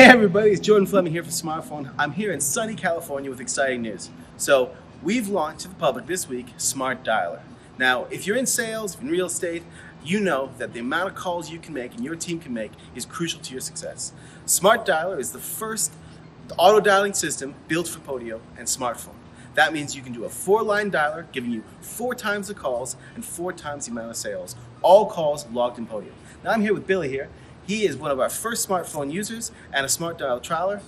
Hey everybody, it's Jordan Fleming here for Smartphone. I'm here in sunny California with exciting news. So we've launched to the public this week, Smart Dialer. Now, if you're in sales, in real estate, you know that the amount of calls you can make and your team can make is crucial to your success. Smart Dialer is the first auto-dialing system built for Podio and smartphone. That means you can do a 4-line dialer, giving you 4 times the calls and 4 times the amount of sales. All calls logged in Podio. Now I'm here with Billy here. He is one of our first smartphone users and a smart dial trialer.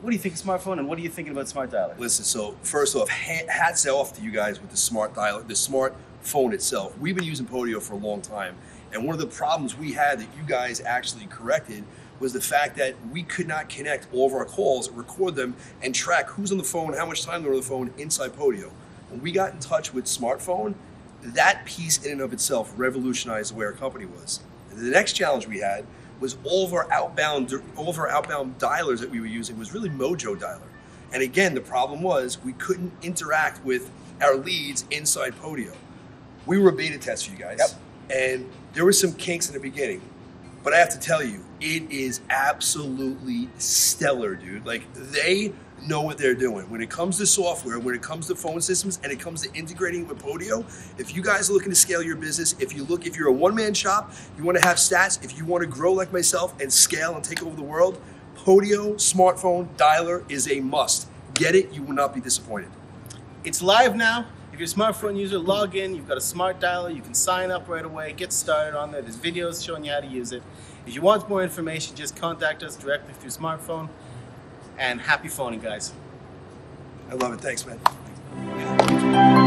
What do you think of smartphone and what are you thinking about smart dialer? Listen, so first off, hats off to you guys with the smart dialer, the smartphone itself. We've been using Podio for a long time, and one of the problems we had that you guys actually corrected was the fact that we could not connect all of our calls, record them, and track who's on the phone, how much time they're on the phone inside Podio. When we got in touch with smartphone, that piece in and of itself revolutionized the way our company was. The next challenge we had was all of our outbound dialers that we were using was really Mojo Dialer. And again, the problem was we couldn't interact with our leads inside Podio. We were a beta test for you guys. Yep. And there were some kinks in the beginning, but I have to tell you, it is absolutely stellar, dude. Like, they know what they're doing. When it comes to software, when it comes to phone systems, and it comes to integrating with Podio, if you guys are looking to scale your business, if you're a one-man shop, you want to have stats, if you want to grow like myself and scale and take over the world, Podio smartphone dialer is a must. Get it, you will not be disappointed. It's live now. If you're a smartphone user, log in, you've got a smart dialer, you can sign up right away, get started on there. There's videos showing you how to use it. If you want more information, just contact us directly through smartphone. And happy phoning, guys. I love it. Thanks, man.